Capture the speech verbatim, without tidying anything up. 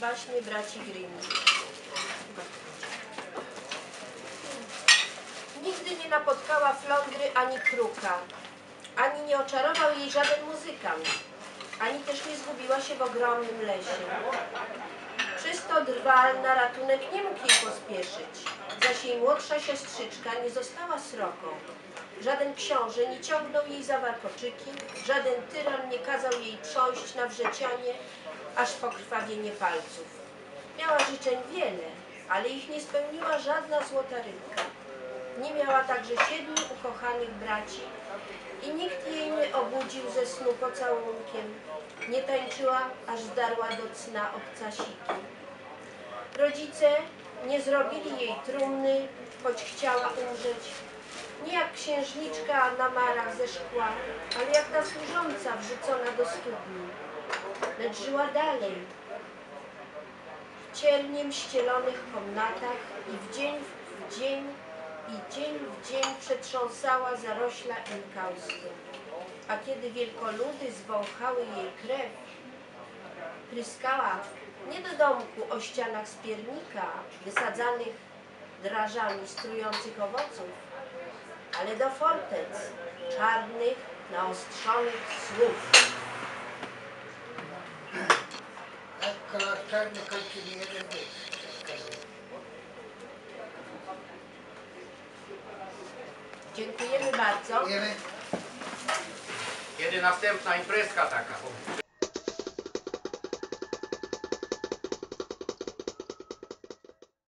Baśnie braci Grimm. Nigdy nie napotkała flądry ani kruka, ani nie oczarował jej żaden muzykant, ani też nie zgubiła się w ogromnym lesie. Czysto drwal na ratunek nie mógł jej pospieszyć, zaś jej młodsza siostrzyczka nie została sroką. Żaden książę nie ciągnął jej za warkoczyki, żaden tyran nie kazał jej przejść na wrzecianie, aż po krwawienie palców. Miała życzeń wiele, ale ich nie spełniła żadna złota rybka. Nie miała także siedmiu ukochanych braci i nikt jej nie obudził ze snu pocałunkiem, nie tańczyła, aż zdarła do cna obcasiki. Rodzice nie zrobili jej trumny, choć chciała umrzeć, nie jak księżniczka na marach ze szkła, ale jak ta służąca wrzucona do studni. Lecz żyła dalej, w cierniem ścielonych komnatach i w dzień w dzień i dzień w dzień przetrząsała zarośla inkausty. A kiedy wielkoludy zwąchały jej krew, pryskała nie do domku o ścianach z piernika, wysadzanych drażami strujących owoców, ale do fortec czarnych, naostrzonych słów. Kolor czarny kończy mi jeden wiersz. Dziękujemy bardzo. Dziękujemy. Kiedy następna imprezka taka?